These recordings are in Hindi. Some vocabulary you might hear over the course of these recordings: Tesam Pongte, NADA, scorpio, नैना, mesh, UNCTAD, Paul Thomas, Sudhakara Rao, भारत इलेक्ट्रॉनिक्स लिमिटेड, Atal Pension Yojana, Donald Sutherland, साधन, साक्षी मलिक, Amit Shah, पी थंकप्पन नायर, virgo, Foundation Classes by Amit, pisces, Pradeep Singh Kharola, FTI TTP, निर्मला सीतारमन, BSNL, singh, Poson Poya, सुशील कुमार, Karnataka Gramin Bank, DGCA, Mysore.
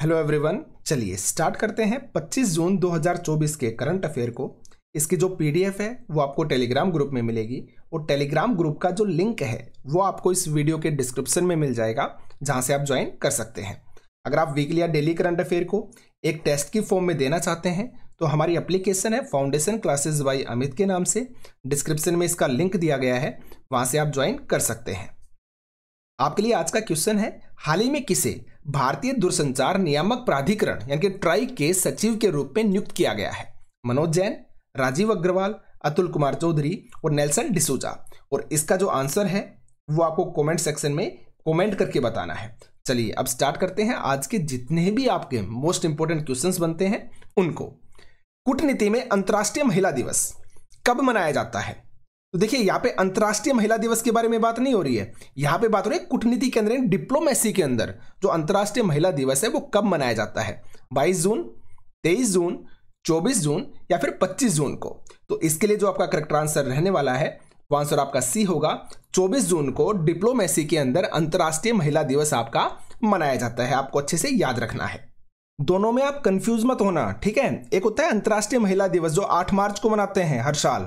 हेलो एवरीवन, चलिए स्टार्ट करते हैं 25 जून 2024 के करंट अफेयर को। इसकी जो पीडीएफ है वो आपको टेलीग्राम ग्रुप में मिलेगी और टेलीग्राम ग्रुप का जो लिंक है वो आपको इस वीडियो के डिस्क्रिप्शन में मिल जाएगा, जहां से आप ज्वाइन कर सकते हैं। अगर आप वीकली या डेली करंट अफेयर को एक टेस्ट की फॉर्म में देना चाहते हैं तो हमारी एप्लीकेशन है फाउंडेशन क्लासेस बाय अमित के नाम से। डिस्क्रिप्शन में इसका लिंक दिया गया है, वहाँ से आप ज्वाइन कर सकते हैं। आपके लिए आज का क्वेश्चन है, हाल ही में किसे भारतीय दूरसंचार नियामक प्राधिकरण यानी कि ट्राई के सचिव के रूप में नियुक्त किया गया है? मनोज जैन, राजीव अग्रवाल, अतुल कुमार चौधरी और नेल्सन डिसूजा। और इसका जो आंसर है वो आपको कमेंट सेक्शन में कमेंट करके बताना है। चलिए अब स्टार्ट करते हैं। आज के जितने भी आपके मोस्ट इंपोर्टेंट क्वेश्चंस बनते हैं उनको। कूटनीति में अंतर्राष्ट्रीय महिला दिवस कब मनाया जाता है? तो देखिए, यहाँ पे अंतर्राष्ट्रीय महिला दिवस के बारे में बात नहीं हो रही है, यहाँ पे बात हो रही है कूटनीति के अंदर, डिप्लोमेसी के अंदर जो अंतर्राष्ट्रीय महिला दिवस है वो कब मनाया जाता है? 22 जून, 23 जून, 24 जून या फिर 25 जून को। तो इसके लिए जो आपका करेक्ट आंसर रहने वाला है वो आंसर आपका सी होगा। 24 जून को डिप्लोमेसी के अंदर अंतर्राष्ट्रीय महिला दिवस आपका मनाया जाता है, आपको अच्छे से याद रखना है। दोनों में आप कंफ्यूज मत होना, ठीक है। एक होता है अंतर्राष्ट्रीय महिला दिवस जो 8 मार्च को मनाते हैं हर साल,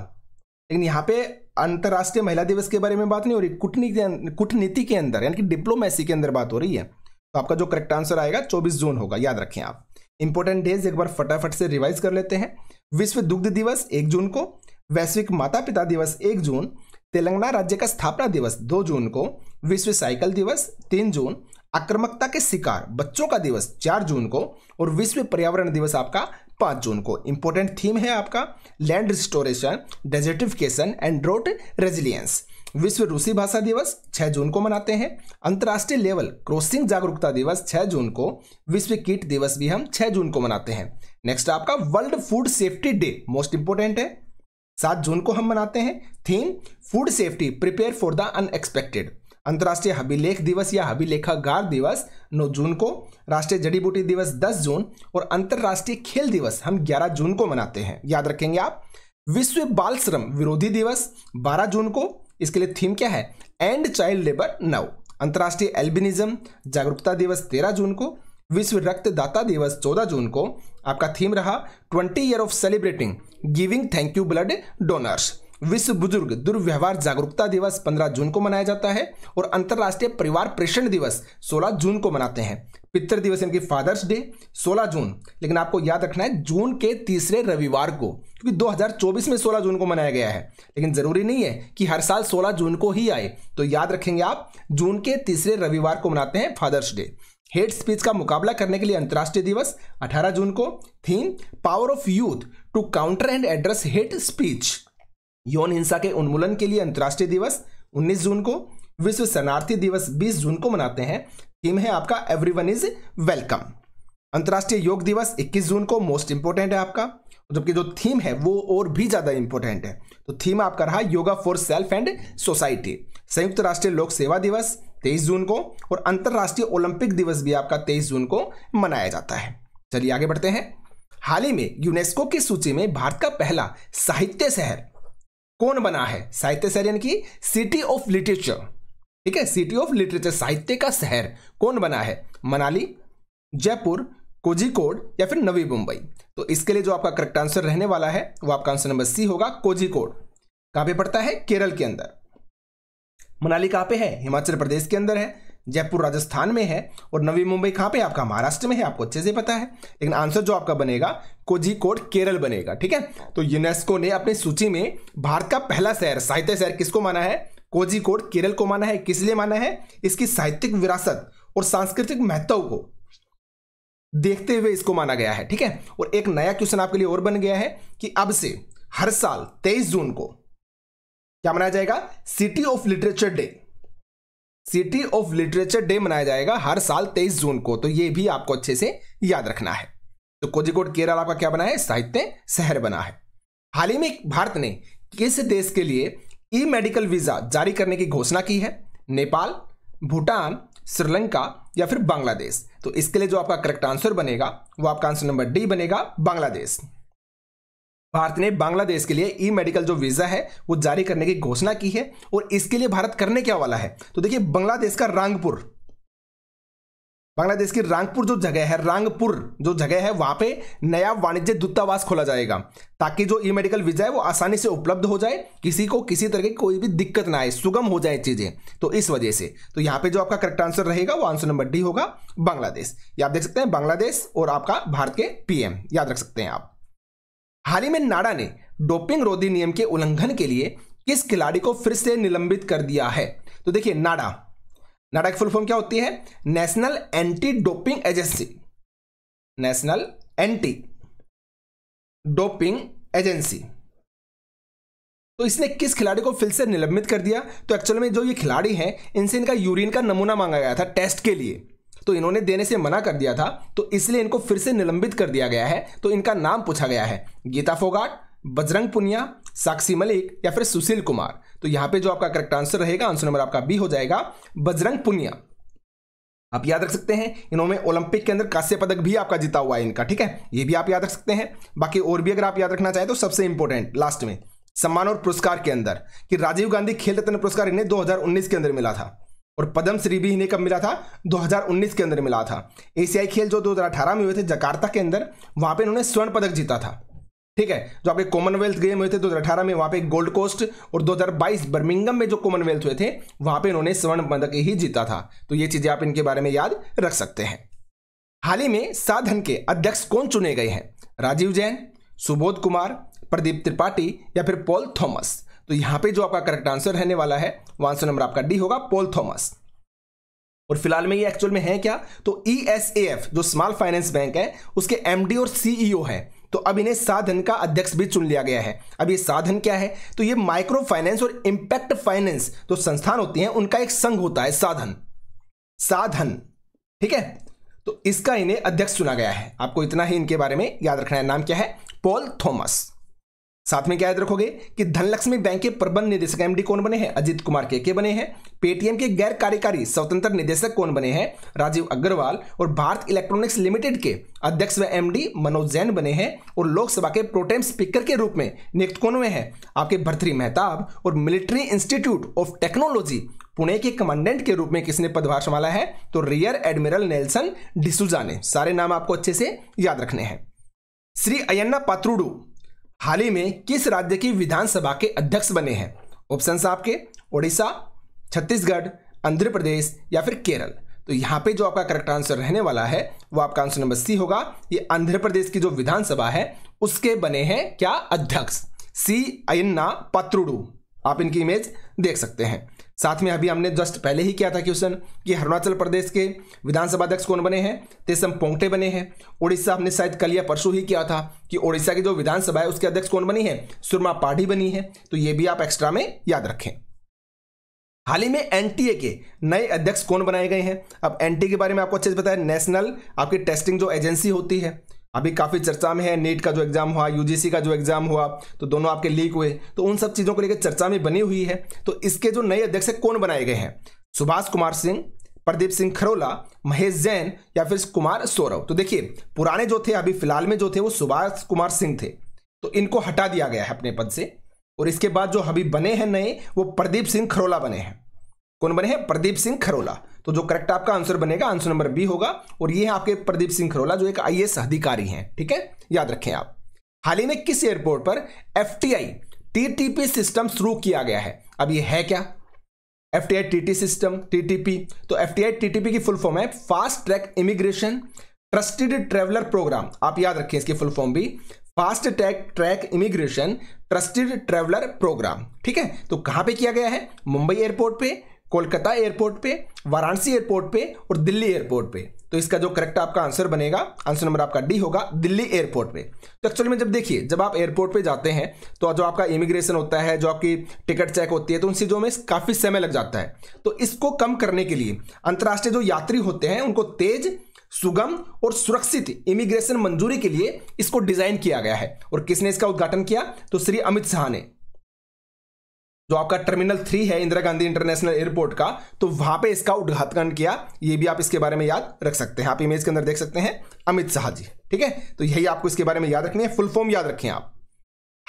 लेकिन यहाँ पे अंतर्राष्ट्रीय महिला दिवस के बारे में बात नहीं हो रही, कूटनीति के अंदर यानी कि डिप्लोमेसी के अंदर बात हो रही है। तो आपका जो करेक्ट आंसर आएगा 24 जून होगा, याद रखें आप। इंपॉर्टेंट डेज एक बार फटाफट से रिवाइज कर लेते हैं। विश्व दुग्ध दिवस 1 जून को, वैश्विक माता पिता दिवस 1 जून, तेलंगाना राज्य का स्थापना दिवस 2 जून को, विश्व साइकिल दिवस 3 जून, आक्रामकता के शिकार बच्चों का दिवस 4 जून को और विश्व पर्यावरण दिवस आपका 5 जून को। इंपॉर्टेंट थीम है आपका land restoration, desertification and drought resilience. विश्व रूसी भाषा दिवस 6 जून को मनाते हैं। अंतर्राष्ट्रीय लेवल क्रॉसिंग जागरूकता दिवस 6 जून को, विश्व कीट दिवस भी हम 6 जून को मनाते हैं। नेक्स्ट आपका world food safety day, most important है, 7 जून को हम मनाते हैं। Theme food safety, prepare for the unexpected. अंतर्राष्ट्रीय अभिलेख दिवस या अभिलेखागार दिवस 9 जून को, राष्ट्रीय जड़ी बूटी दिवस 10 जून और अंतर्राष्ट्रीय खेल दिवस हम 11 जून को मनाते हैं, याद रखेंगे आप। विश्व बाल श्रम विरोधी दिवस 12 जून को, इसके लिए थीम क्या है? And child labour now. अंतर्राष्ट्रीय एल्बिनिज्म जागरूकता दिवस 13 जून को, विश्व रक्तदाता दिवस 14 जून को। आपका थीम रहा 20 year of celebrating giving thank you blood donors. विश्व बुजुर्ग दुर्व्यवहार जागरूकता दिवस 15 जून को मनाया जाता है और अंतर्राष्ट्रीय परिवार प्रेषण दिवस 16 जून को मनाते हैं। पितृ दिवस यानी कि फादर्स डे 16 जून, लेकिन आपको याद रखना है जून के तीसरे रविवार को, क्योंकि 2024 में 16 जून को मनाया गया है, लेकिन जरूरी नहीं है कि हर साल 16 जून को ही आए। तो याद रखेंगे आप, जून के तीसरे रविवार को मनाते हैं फादर्स डे। हेट स्पीच का मुकाबला करने के लिए अंतर्राष्ट्रीय दिवस 18 जून को, theme power of youth to counter and address hate speech. यौन हिंसा के उन्मूलन के लिए अंतर्राष्ट्रीय दिवस 19 जून को, विश्व शरणार्थी दिवस 20 जून को मनाते हैं। थीम है आपका एवरीवन इज वेलकम। अंतर्राष्ट्रीय योग दिवस 21 जून को, मोस्ट इंपोर्टेंट है आपका, जबकि जो थीम है वो और भी ज्यादा इंपॉर्टेंट है। तो थीम आपका रहा yoga for self and society. संयुक्त राष्ट्रीय लोक सेवा दिवस 23 जून को और अंतर्राष्ट्रीय ओलंपिक दिवस भी आपका 23 जून को मनाया जाता है। चलिए आगे बढ़ते हैं। हाल ही में यूनेस्को की सूची में भारत का पहला साहित्य शहर कौन बना है? साहित्य शहर यानी कि सिटी ऑफ लिटरेचर, ठीक है, सिटी ऑफ लिटरेचर, साहित्य का शहर कौन बना है? मनाली, जयपुर, कोझिकोड या फिर नवी मुंबई। तो इसके लिए जो आपका करेक्ट आंसर रहने वाला है वो आपका आंसर नंबर सी होगा, कोझिकोड। कहाँ पे पड़ता है? केरल के अंदर। मनाली कहाँ पे है? हिमाचल प्रदेश के अंदर है। जयपुर राजस्थान में है और नवी मुंबई कहाँ पे? आपका महाराष्ट्र में है, आपको अच्छे से पता है, लेकिन आंसर जो आपका बनेगा कोझिकोड, केरल बनेगा, ठीक है। तो यूनेस्को ने अपनी सूची में भारत का पहला शहर, साहित्य शहर किसको माना है? कोझिकोड, केरल को माना है। किस लिए माना है? इसकी साहित्यिक विरासत और सांस्कृतिक महत्व को देखते हुए इसको माना गया है, ठीक है। और एक नया क्वेश्चन आपके लिए और बन गया है कि अब से हर साल 23 जून को क्या मनाया जाएगा? City of literature day, city of literature day मनाया जाएगा हर साल 23 जून को। तो ये भी आपको अच्छे से याद रखना है। तो कोझिकोड केरल आपका क्या बना है? साहित्य शहर बना है। हाल ही में भारत ने किस देश के लिए ई मेडिकल वीजा जारी करने की घोषणा की है? नेपाल, भूटान, श्रीलंका या फिर बांग्लादेश। तो इसके लिए जो आपका करेक्ट आंसर बनेगा वो आपका आंसर नंबर डी बनेगा, बांग्लादेश। भारत ने बांग्लादेश के लिए ई मेडिकल जो वीज़ा है वो जारी करने की घोषणा की है और इसके लिए भारत करने क्या वाला है? तो देखिए, बांग्लादेश का रांगपुर बांग्लादेश की रांगपुर जो जगह है, रांगपुर जो जगह है, वहां पे नया वाणिज्य दूतावास खोला जाएगा ताकि जो ई मेडिकल वीजा है वो आसानी से उपलब्ध हो जाए, किसी को किसी तरह की कोई भी दिक्कत ना आए, सुगम हो जाए चीजें। तो इस वजह से तो यहाँ पे जो आपका करेक्ट आंसर रहेगा वो आंसर नंबर डी होगा, बांग्लादेश। ये आप देख सकते हैं बांग्लादेश और आपका भारत के पीएम, याद रख सकते हैं आप। हाल ही में नाडा ने डोपिंग रोधी नियम के उल्लंघन के लिए किस खिलाड़ी को फिर से निलंबित कर दिया है? तो देखिए नाडा, नाडा की फुल फॉर्म क्या होती है? National anti doping agency, national anti doping agency. तो इसने किस खिलाड़ी को फिर से निलंबित कर दिया? तो एक्चुअल में जो ये खिलाड़ी हैं, इनसे इनका यूरिन का नमूना मांगा गया था टेस्ट के लिए, तो इन्होंने देने से मना कर दिया था, तो इसलिए इनको फिर से निलंबित कर दिया गया है। तो इनका नाम पूछा गया है गीता फोगाट, बजरंग पुनिया, साक्षी मलिक या फिर सुशील कुमार। तो यहां पे जो आपका करेक्ट आंसर रहेगा, आंसर नंबर आपका बी हो जाएगा, बजरंग पुनिया। आप याद रख सकते हैं, इन्होंने ओलंपिक के अंदर कांस्य पदक भी आपका जीता हुआ है इनका, ठीक है, ये भी आप याद रख सकते हैं। बाकी और भी अगर आप याद रखना चाहें तो सबसे इंपॉर्टेंट लास्ट में सम्मान और पुरस्कार के अंदर कि राजीव गांधी खेल रत्न पुरस्कार इन्हें 2019 के अंदर मिला था, और पद्मश्री भी इन्हें कब मिला था? 2019 के अंदर मिला था। एशियाई खेल जो 2018 में हुए थे जकार्ता के अंदर, वहां पर इन्होंने स्वर्ण पदक जीता था, ठीक है। जो आपके कॉमनवेल्थ गेम हुए थे 2018 में, वहां पे गोल्ड कोस्ट, और 2022 बर्मिंगम में जो कॉमनवेल्थ हुए थे वहां पे इन्होंने स्वर्ण पदक ही जीता था। तो ये चीजें आप इनके बारे में याद रख सकते हैं। हाल ही में साधन के अध्यक्ष कौन चुने गए हैं? राजीव जैन, सुबोध कुमार, प्रदीप त्रिपाठी या फिर पॉल थॉमस। तो यहां पर जो आपका करेक्ट आंसर रहने वाला है वो आंसर नंबर आपका डी होगा, पॉल थॉमस। और फिलहाल में ये एक्चुअल में है क्या? तो ESAF जो स्मॉल फाइनेंस बैंक है उसके MD और CEO है। तो अब इन्हें साधन का अध्यक्ष भी चुन लिया गया है। अब ये साधन क्या है? तो ये माइक्रो फाइनेंस और इंपैक्ट फाइनेंस जो संस्थान होती हैं उनका एक संघ होता है साधन, साधन, ठीक है। तो इसका इन्हें अध्यक्ष चुना गया है। आपको इतना ही इनके बारे में याद रखना है। नाम क्या है? Paul Thomas. साथ में क्या याद रखोगे कि धनलक्ष्मी बैंक के प्रबंध निदेशक MD कौन बने हैं? अजित कुमार के बने हैं। पेटीएम के गैर कार्यकारी स्वतंत्र निदेशक कौन बने हैं? राजीव अग्रवाल। और भारत इलेक्ट्रॉनिक्स लिमिटेड के अध्यक्ष व MD मनोज जैन बने हैं। और लोकसभा के प्रोटेम स्पीकर के रूप में नियुक्त कौन हुए हैं? आपके भर्तृहरि मेहताब। और military institute of technology Pune के कमांडेंट के रूप में किसने पदभार संभाला है? तो रियर एडमिरल नेल्सन डिसूजा ने। सारे नाम आपको अच्छे से याद रखने हैं। श्री अयन्ना पात्रुडू हाल ही में किस राज्य की विधानसभा के अध्यक्ष बने हैं? ऑप्शन आपके ओडिशा, छत्तीसगढ़, आंध्र प्रदेश या फिर केरल। तो यहाँ पे जो आपका करेक्ट आंसर रहने वाला है वो आपका आंसर नंबर सी होगा। ये आंध्र प्रदेश की जो विधानसभा है उसके बने हैं क्या? अध्यक्ष सी अयन्ना पात्रुडू। आप इनकी इमेज देख सकते हैं। साथ में अभी हमने जस्ट पहले ही किया था क्वेश्चन कि अरुणाचल प्रदेश के विधानसभा अध्यक्ष कौन बने हैं? तेसम पोंगटे बने हैं। ओडिशा हमने शायद कल या परसों ही किया था कि ओडिशा की जो विधानसभा है उसके अध्यक्ष कौन बनी है? सुरमा पाढ़ी बनी है। तो ये भी आप एक्स्ट्रा में याद रखें। हाल ही में NTA के नए अध्यक्ष कौन बनाए गए हैं? अब NTA के बारे में आपको अच्छे से पता है, नेशनल आपकी टेस्टिंग जो एजेंसी होती है, अभी काफ़ी चर्चा में है। नीट का जो एग्ज़ाम हुआ, UGC का जो एग्ज़ाम हुआ, तो दोनों आपके लीक हुए, तो उन सब चीज़ों को लेकर चर्चा में बनी हुई है। तो इसके जो नए अध्यक्ष कौन बनाए गए हैं? सुभाष कुमार सिंह, प्रदीप सिंह खरोला, महेश जैन या फिर कुमार सौरव। तो देखिए पुराने जो थे, अभी फिलहाल में जो थे, वो सुभाष कुमार सिंह थे, तो इनको हटा दिया गया है अपने पद से। और इसके बाद जो अभी बने हैं नए, वो प्रदीप सिंह खरोला बने हैं। कौन बने हैं? प्रदीप सिंह खरोला। तो जो करेक्ट आपका आंसर बनेगा आंसर नंबर बी होगा। और ये है आपके प्रदीप सिंह खरोला जो एक IAS अधिकारी हैं, ठीक है, याद रखें आप। हाल ही में किस एयरपोर्ट पर FTI TTP सिस्टम शुरू किया गया है? अब ये है क्या? FTI TTP system. तो FTI TTP की फुल फॉर्म है fast track immigration trusted traveller programme. आप याद रखें इसकी फुल फॉर्म भी, fast track immigration trusted traveller programme, ठीक है। तो कहां पे किया गया है? मुंबई एयरपोर्ट पे, कोलकाता एयरपोर्ट पे, वाराणसी एयरपोर्ट पे और दिल्ली एयरपोर्ट पे। तो इसका जो करेक्ट आपका आंसर बनेगा आंसर नंबर आपका डी होगा, दिल्ली एयरपोर्ट पे। तो एक्चुअली में जब देखिए जब आप एयरपोर्ट पे जाते हैं तो जो आपका इमिग्रेशन होता है, जो आपकी टिकट चेक होती है, तो उन चीज़ों में काफ़ी समय लग जाता है। तो इसको कम करने के लिए अंतर्राष्ट्रीय जो यात्री होते हैं उनको तेज, सुगम और सुरक्षित इमिग्रेशन मंजूरी के लिए इसको डिज़ाइन किया गया है। और किसने इसका उद्घाटन किया? तो श्री अमित शाह ने। जो आपका टर्मिनल 3 है इंदिरा गांधी इंटरनेशनल एयरपोर्ट का, तो वहां पे इसका उद्घाटन किया। ये भी आप इसके बारे में याद रख सकते हैं। आप इमेज के अंदर देख सकते हैं अमित शाह जी, ठीक है। तो यही आपको इसके बारे में याद रखनी है, फुल फॉर्म याद रखें आप।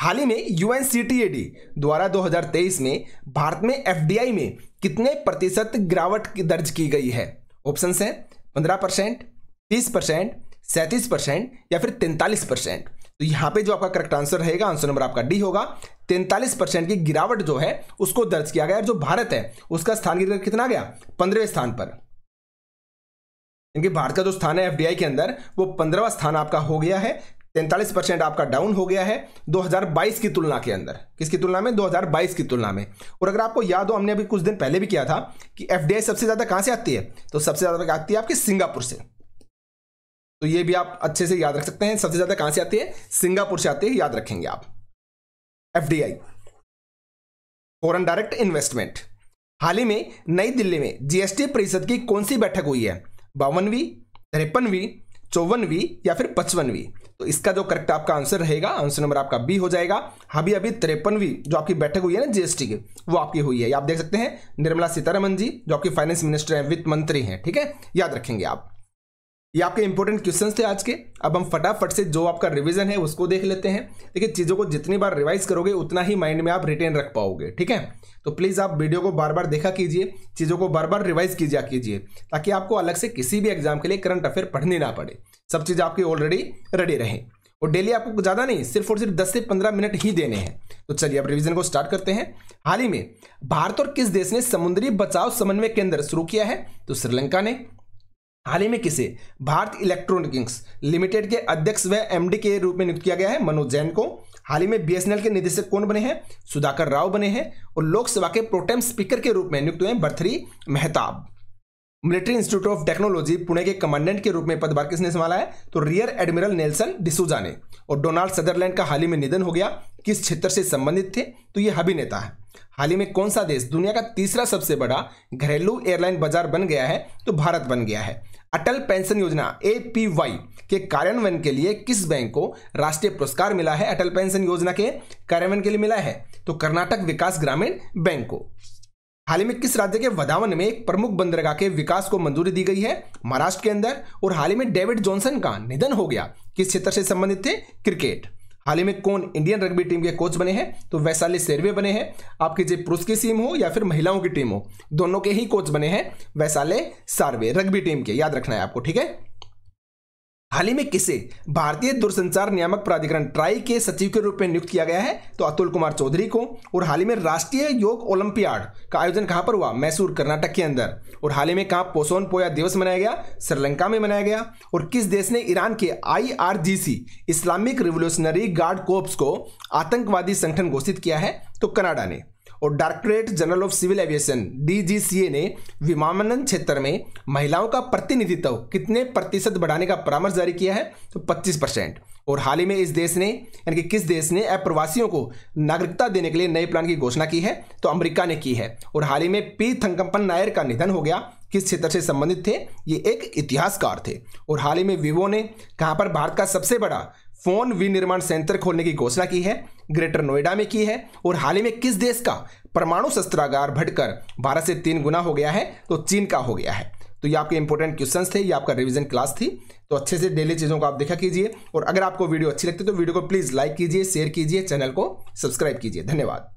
हाल ही में UNCTAD द्वारा 2023 में भारत में FDI में कितने प्रतिशत गिरावट दर्ज की गई है? ऑप्शन है 15%, 30%, 37% या फिर 43%। तो यहाँ पे जो आपका करेक्ट आंसर रहेगा, आंसर नंबर आपका डी होगा। 43% की गिरावट जो है उसको दर्ज किया गया। जो भारत है उसका स्थान गिरकर कितना गया, 15वें स्थान पर। इनके भारत का जो स्थान है एफडीआई के अंदर वो 15वां स्थान आपका हो गया है। 43% आपका डाउन हो गया है 2022 की तुलना के अंदर। किसकी तुलना में, 2022 की तुलना में। और अगर आपको याद हो, हमने अभी कुछ दिन पहले भी किया था कि एफडीआई सबसे ज्यादा कहां से आती है, तो सबसे ज्यादा आती है आपकी सिंगापुर से। तो ये भी आप अच्छे से याद रख सकते हैं, सबसे ज्यादा कहां से आती है, सिंगापुर से आती है, याद रखेंगे आप। FDI foreign direct investment. हाल ही में नई दिल्ली में जीएसटी परिषद की कौन सी बैठक हुई है, 52वीं, 53वीं, 54वीं या फिर 55वीं। तो इसका जो करेक्ट आपका आंसर रहेगा, आंसर नंबर आपका बी हो जाएगा। अभी अभी 53वीं जो आपकी बैठक हुई है ना जीएसटी की, वो आपकी हुई है। आप देख सकते हैं निर्मला सीतारमन जी जो आपकी फाइनेंस मिनिस्टर हैं, वित्त मंत्री हैं, ठीक है, याद रखेंगे आप। ये आपके इंपॉर्टेंट क्वेश्चन थे आज के। अब हम फटाफट से जो आपका रिविजन है उसको देख लेते हैं। देखिए, चीज़ों को जितनी बार रिवाइज करोगे उतना ही माइंड में आप रिटेन रख पाओगे, ठीक है। तो प्लीज़ आप वीडियो को बार बार देखा कीजिए, चीज़ों को बार बार रिवाइज कीजिए, ताकि आपको अलग से किसी भी एग्जाम के लिए करंट अफेयर पढ़नी ना पड़े। सब चीज़ आपकी ऑलरेडी रेडी रहे। और डेली आपको ज़्यादा नहीं, सिर्फ और सिर्फ 10 से 15 मिनट ही देने हैं। तो चलिए अब रिविजन को स्टार्ट करते हैं। हाल ही में भारत और किस देश ने समुद्री बचाव समन्वय केंद्र शुरू किया है, तो श्रीलंका ने। हाल ही में किसे भारत इलेक्ट्रॉनिक्स लिमिटेड के अध्यक्ष व एमडी के रूप में नियुक्त किया गया है, मनोज जैन को। हाल ही में बीएसएनएल के निदेशक कौन बने हैं, सुधाकर राव बने हैं। और लोकसभा के प्रोटेम स्पीकर के रूप में नियुक्त हुए हैं Bhartruhari Mahtab. Military institute of technology Pune के कमांडेंट के रूप में पदभार किसने संभाला है, तो रियर एडमिरल नेल्सन डिसूजा ने। और डोनाल्ड सदरलैंड का हाल ही में निधन हो गया। किस क्षेत्र से संबंधित थे, तो ये हबी नेता है। हाल ही में कौन सा देश दुनिया का तीसरा सबसे बड़ा घरेलू एयरलाइन बाजार बन गया है, तो भारत बन गया है। अटल पेंशन योजना एपीवाई के कार्यान्वयन के लिए किस बैंक को राष्ट्रीय पुरस्कार मिला है, अटल पेंशन योजना के कार्यान्वयन के लिए मिला है, तो कर्नाटक विकास ग्रामीण बैंक को। हाल ही में किस राज्य के वधावन में एक प्रमुख बंदरगाह के विकास को मंजूरी दी गई है, महाराष्ट्र के अंदर। और हाल ही में डेविड जॉनसन का निधन हो गया। किस क्षेत्र से संबंधित थे, क्रिकेट। हाल ही में कौन इंडियन रग्बी टीम के कोच बने हैं, तो वैशाली सेरवे बने हैं। आपकी जो पुरुष की टीम हो या फिर महिलाओं की टीम हो, दोनों के ही कोच बने हैं वैशाली सारवे, रग्बी टीम के, याद रखना है आपको, ठीक है। हाल ही में किसे भारतीय दूरसंचार नियामक प्राधिकरण ट्राई के सचिव के रूप में नियुक्त किया गया है, तो अतुल कुमार चौधरी को। और हाल ही में राष्ट्रीय योग ओलंपियाड का आयोजन कहां पर हुआ, मैसूर, कर्नाटक के अंदर। और हाल ही में कहां पोसोन पोया दिवस मनाया गया, श्रीलंका में मनाया गया। और किस देश ने ईरान के IRGC Islamic revolutionary guard corps को आतंकवादी संगठन घोषित किया है, तो कनाडा ने। और directorate general of civil aviation DGCA ने विमानन क्षेत्र में महिलाओं का प्रतिनिधित्व कितने प्रतिशत बढ़ाने का परामर्श जारी किया है, तो 25%। और हाल ही में इस देश ने, यानी कि किस देश ने अप्रवासियों को नागरिकता देने के लिए नए प्लान की घोषणा की है, तो अमेरिका ने की है। और हाल ही में पी थंकप्पन नायर का निधन हो गया। किस क्षेत्र से संबंधित थे, ये एक इतिहासकार थे। और हाल ही में वीवो ने कहाँ पर भारत का सबसे बड़ा फोन विनिर्माण सेंटर खोलने की घोषणा की है, ग्रेटर नोएडा में की है। और हाल ही में किस देश का परमाणु शस्त्रागार बढ़कर भारत से 3 गुना हो गया है, तो चीन का हो गया है। तो ये आपके इंपॉर्टेंट क्वेश्चंस थे, ये आपका रिवीजन क्लास थी। तो अच्छे से डेली चीज़ों को आप देखा कीजिए। और अगर आपको वीडियो अच्छी लगती है तो वीडियो को प्लीज़ लाइक कीजिए, शेयर कीजिए, चैनल को सब्सक्राइब कीजिए। धन्यवाद।